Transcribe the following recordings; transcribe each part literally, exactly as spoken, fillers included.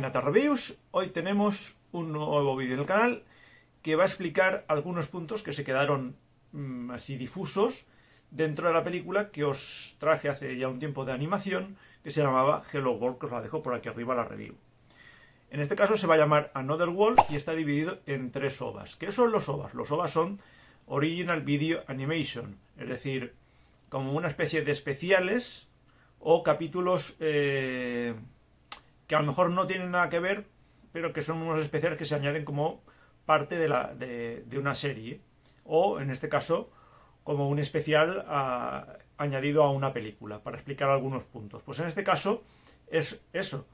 Naginata Reviews. Hoy tenemos un nuevo vídeo en el canal que va a explicar algunos puntos que se quedaron mmm, así difusos dentro de la película que os traje hace ya un tiempo de animación, que se llamaba Hello World, que os la dejo por aquí arriba la review. En este caso se va a llamar Another World y está dividido en tres O V As. ¿Qué son los O V As? Los O V As son Original Video Animation, es decir, como una especie de especiales o capítulos eh, que a lo mejor no tienen nada que ver, pero que son unos especiales que se añaden como parte de, la, de, de una serie, o en este caso como un especial a, añadido a una película, para explicar algunos puntos. Pues en este caso es eso,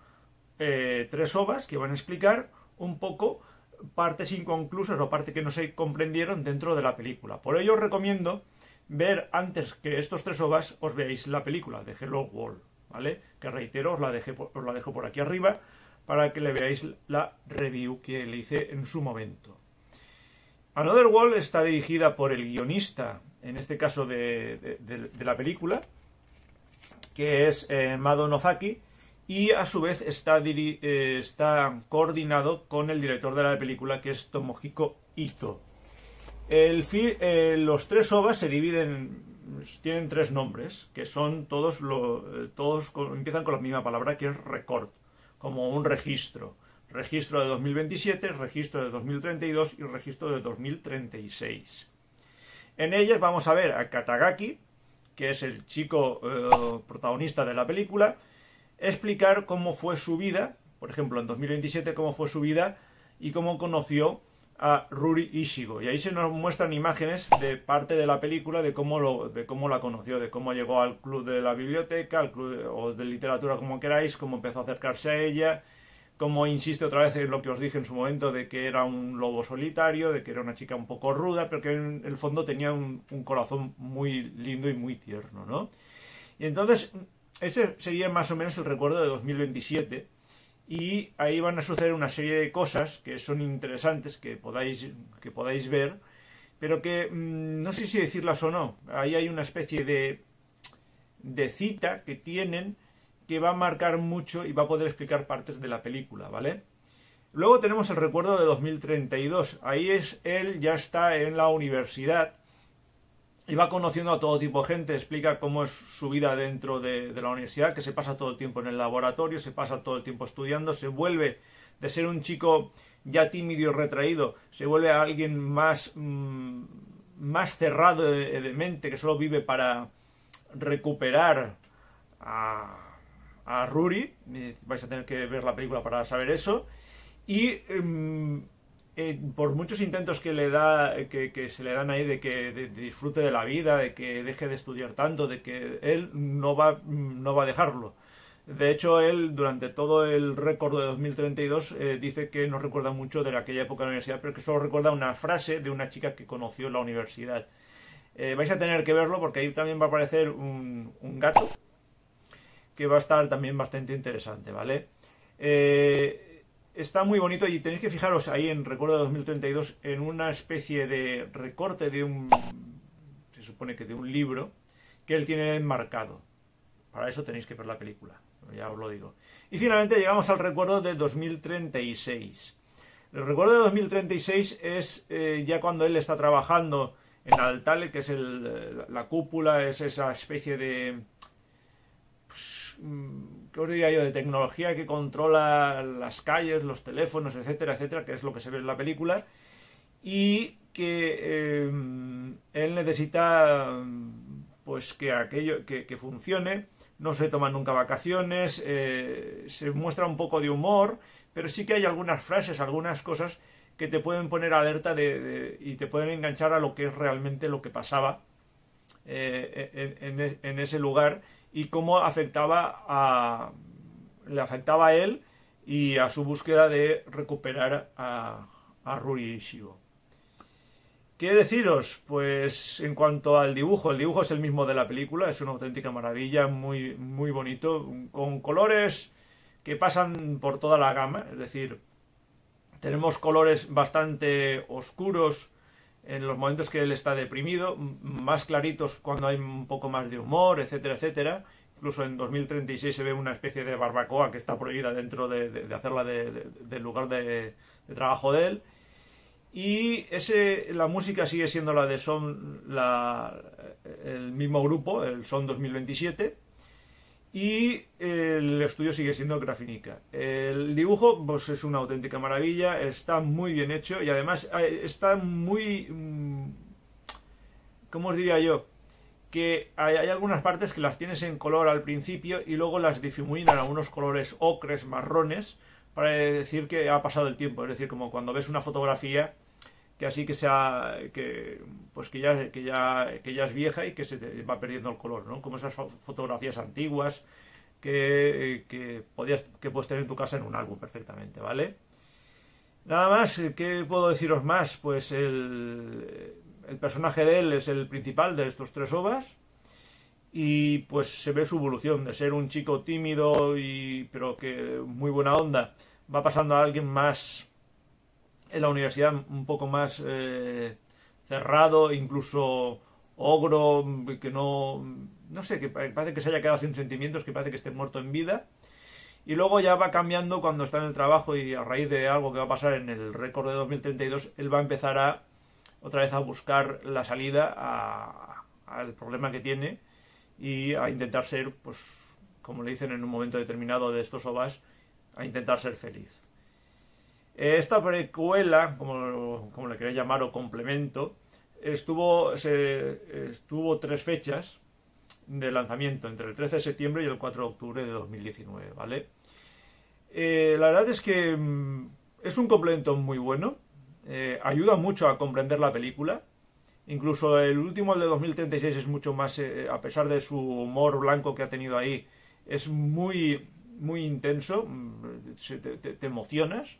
eh, tres O V As que van a explicar un poco partes inconclusas o partes que no se comprendieron dentro de la película. Por ello os recomiendo ver antes que estos tres O V As os veáis la película de Hello World, ¿vale? Que reitero, os la, dejé, os la dejo por aquí arriba para que le veáis la review que le hice en su momento. Another World está dirigida por el guionista, en este caso de, de, de, de la película, que es eh, Mado Nozaki, y a su vez está, diri eh, está coordinado con el director de la película, que es Tomohiko Ito. El eh, los tres O V As se dividen, tienen tres nombres, que son todos, lo, todos con, empiezan con la misma palabra, que es record, como un registro. Registro de dos mil veintisiete, registro de dos mil treinta y dos y registro de dos mil treinta y seis. En ellas vamos a ver a Katagaki, que es el chico eh, protagonista de la película, explicar cómo fue su vida, por ejemplo, en dos mil veintisiete, cómo fue su vida y cómo conoció a Ruri Ishigo, y ahí se nos muestran imágenes de parte de la película de cómo, lo, de cómo la conoció, de cómo llegó al club de la biblioteca, al club de, o de literatura, como queráis, cómo empezó a acercarse a ella, cómo insiste otra vez en lo que os dije en su momento de que era un lobo solitario, de que era una chica un poco ruda, pero que en el fondo tenía un, un corazón muy lindo y muy tierno, ¿no? Y entonces ese sería más o menos el recuerdo de dos mil veintisiete. Y ahí van a suceder una serie de cosas que son interesantes, que podáis, que podáis ver, pero que mmm, no sé si decirlas o no. Ahí hay una especie de, de cita que tienen que va a marcar mucho y va a poder explicar partes de la película, ¿vale? Luego tenemos el recuerdo de dos mil treinta y dos. Ahí es él ya está en la universidad y va conociendo a todo tipo de gente, explica cómo es su vida dentro de, de la universidad, que se pasa todo el tiempo en el laboratorio, se pasa todo el tiempo estudiando, se vuelve de ser un chico ya tímido y retraído, se vuelve a alguien más, mmm, más cerrado de, de mente, que solo vive para recuperar a, a Ruri. Vais a tener que ver la película para saber eso. Y Mmm, Eh, por muchos intentos que, le da, que, que se le dan ahí de que de, de disfrute de la vida, de que deje de estudiar tanto, de que él no va, no va a dejarlo. De hecho, él durante todo el récord de dos mil treinta y dos eh, dice que no recuerda mucho de aquella época de la universidad, pero que solo recuerda una frase de una chica que conoció en la universidad. Eh, vais a tener que verlo porque ahí también va a aparecer un, un gato que va a estar también bastante interesante, ¿vale? Eh... Está muy bonito y tenéis que fijaros ahí en recuerdo de dos mil treinta y dos en una especie de recorte de un, se supone que de un libro que él tiene enmarcado. Para eso tenéis que ver la película, ya os lo digo. Y finalmente llegamos al recuerdo de dos mil treinta y seis. El recuerdo de dos mil treinta y seis es eh, ya cuando él está trabajando en Altale, que es el, la cúpula, es esa especie de, pues, ¿qué os diría yo?, de tecnología que controla las calles, los teléfonos, etcétera, etcétera, que es lo que se ve en la película, y que eh, él necesita pues que aquello que, que funcione, no se toman nunca vacaciones, eh, se muestra un poco de humor, pero sí que hay algunas frases, algunas cosas que te pueden poner alerta de, de, y te pueden enganchar a lo que es realmente lo que pasaba eh, en, en, en ese lugar, y cómo afectaba a, le afectaba a él y a su búsqueda de recuperar a, a Ruri Ishigo. ¿Qué deciros? Pues en cuanto al dibujo, el dibujo es el mismo de la película, es una auténtica maravilla, muy, muy bonito, con colores que pasan por toda la gama, es decir, tenemos colores bastante oscuros en los momentos que él está deprimido, más claritos cuando hay un poco más de humor, etcétera, etcétera, Incluso en dos mil treinta y seis se ve una especie de barbacoa que está prohibida dentro de, de, de hacerla de, de, del lugar de, de trabajo de él. Y ese, la música sigue siendo la de Son, la, el mismo grupo, el Son dos mil veintisiete. Y el estudio sigue siendo Grafinica. El dibujo pues, es una auténtica maravilla, está muy bien hecho y además está muy... ¿Cómo os diría yo? Que hay, hay algunas partes que las tienes en color al principio y luego las difuminan a unos colores ocres, marrones, para decir que ha pasado el tiempo. Es decir, como cuando ves una fotografía que así que sea que pues que ya que ya que ya es vieja y que se te va perdiendo el color, ¿no? Como esas fotografías antiguas que que podías que puedes tener en tu casa en un álbum perfectamente, ¿vale? Nada más, ¿qué puedo deciros más? Pues el, el personaje de él es el principal de estos tres ovas y pues se ve su evolución de ser un chico tímido y pero que muy buena onda, va pasando a alguien más en la universidad un poco más eh, cerrado, incluso ogro, que no, no sé, que parece que se haya quedado sin sentimientos, que parece que esté muerto en vida. Y luego ya va cambiando cuando está en el trabajo y a raíz de algo que va a pasar en el récord de dos mil treinta y dos, él va a empezar a, otra vez a buscar la salida a, al problema que tiene y a intentar ser, pues, como le dicen en un momento determinado de estos ovas, a intentar ser feliz. Esta precuela, como, como le queréis llamar, o complemento, estuvo, se, estuvo tres fechas de lanzamiento, entre el trece de septiembre y el cuatro de octubre de dos mil diecinueve, ¿vale? Eh, la verdad es que es un complemento muy bueno, eh, ayuda mucho a comprender la película, incluso el último, el de dos mil treinta y seis, es mucho más, eh, a pesar de su humor blanco que ha tenido ahí, es muy, muy intenso, se, te, te, te emocionas.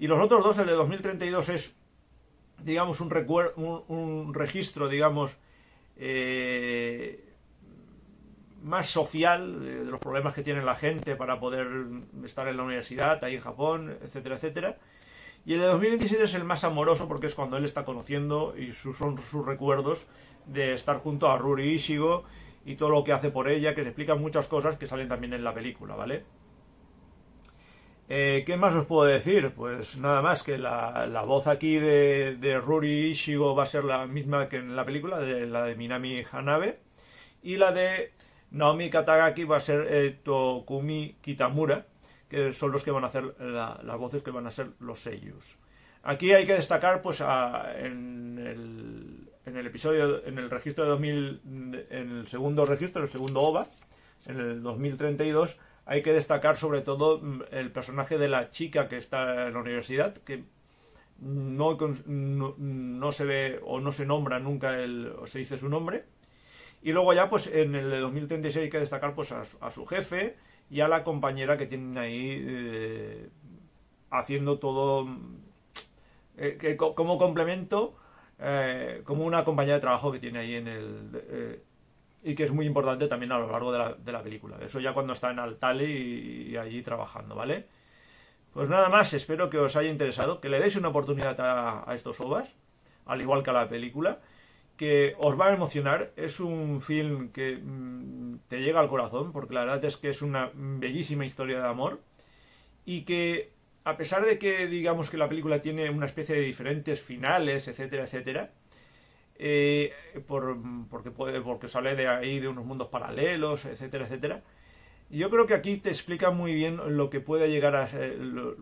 Y los otros dos, el de dos mil treinta y dos, es, digamos, un, recuer un, un registro, digamos, eh, más social de, de los problemas que tiene la gente para poder estar en la universidad, ahí en Japón, etcétera, etcétera. Y el de dos mil veintisiete es el más amoroso porque es cuando él está conociendo y sus, son sus recuerdos de estar junto a Ruri Ishigo y todo lo que hace por ella, que se explican muchas cosas que salen también en la película, ¿vale? Eh, ¿Qué más os puedo decir? Pues nada más que la, la voz aquí de, de Ruri Ishigo va a ser la misma que en la película, de, la de Minami Hanabe. Y la de Naomi Katagaki va a ser eh, Tokumi Kitamura, que son los que van a hacer la, las voces que van a ser los seiyus. Aquí hay que destacar pues a, en, el, en el episodio, en el registro de dos mil, en el segundo registro, en el segundo ova, en el dos mil treinta y dos, hay que destacar sobre todo el personaje de la chica que está en la universidad, que no, no, no se ve o no se nombra nunca el, o se dice su nombre. Y luego ya pues en el de dos mil treinta y seis hay que destacar pues a, a su jefe y a la compañera que tienen ahí eh, haciendo todo eh, que, como complemento, eh, como una compañía de trabajo que tiene ahí en el... Eh, y que es muy importante también a lo largo de la, de la película. Eso ya cuando está en Altale y, y allí trabajando, ¿vale? Pues nada más, espero que os haya interesado, que le deis una oportunidad a, a estos ovas, al igual que a la película, que os va a emocionar. Es un film que mmm, te llega al corazón, porque la verdad es que es una bellísima historia de amor, y que a pesar de que digamos que la película tiene una especie de diferentes finales, etcétera, etcétera, Eh, por, porque, puede, porque sale de ahí de unos mundos paralelos, etcétera, etcétera. Yo creo que aquí te explica muy bien lo que puede llegar a... Eh, lo,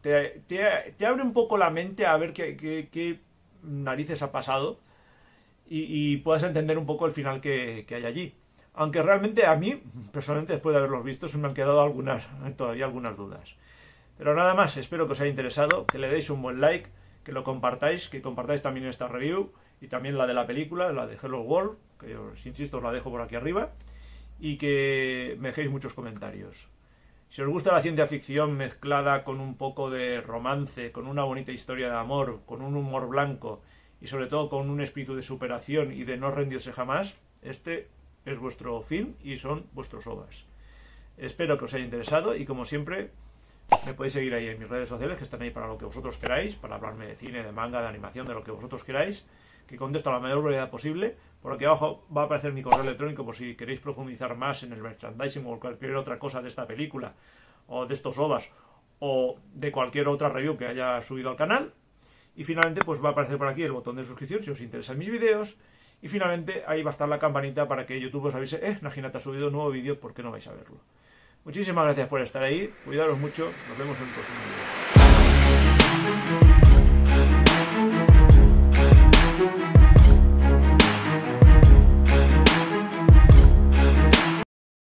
te, te, te abre un poco la mente a ver qué, qué, qué narices ha pasado y, y puedas entender un poco el final que, que hay allí. Aunque realmente a mí, personalmente, después de haberlos visto, se me han quedado algunas, todavía algunas dudas. Pero nada más, espero que os haya interesado, que le deis un buen like, que lo compartáis, que compartáis también esta review... Y también la de la película, la de Hello World, que os insisto, os la dejo por aquí arriba. Y que me dejéis muchos comentarios. Si os gusta la ciencia ficción mezclada con un poco de romance, con una bonita historia de amor, con un humor blanco y sobre todo con un espíritu de superación y de no rendirse jamás, este es vuestro film y son vuestros ovas. Espero que os haya interesado y como siempre me podéis seguir ahí en mis redes sociales que están ahí para lo que vosotros queráis, para hablarme de cine, de manga, de animación, de lo que vosotros queráis. que contesto a la mayor brevedad posible. Por aquí abajo va a aparecer mi correo electrónico por si queréis profundizar más en el merchandising o cualquier otra cosa de esta película o de estos O V As o de cualquier otra review que haya subido al canal. Y finalmente pues va a aparecer por aquí el botón de suscripción si os interesan mis vídeos. Y finalmente ahí va a estar la campanita para que YouTube os avise, eh, Naginata ha subido un nuevo vídeo, ¿por qué no vais a verlo? Muchísimas gracias por estar ahí, cuidaros mucho, nos vemos en el próximo vídeo.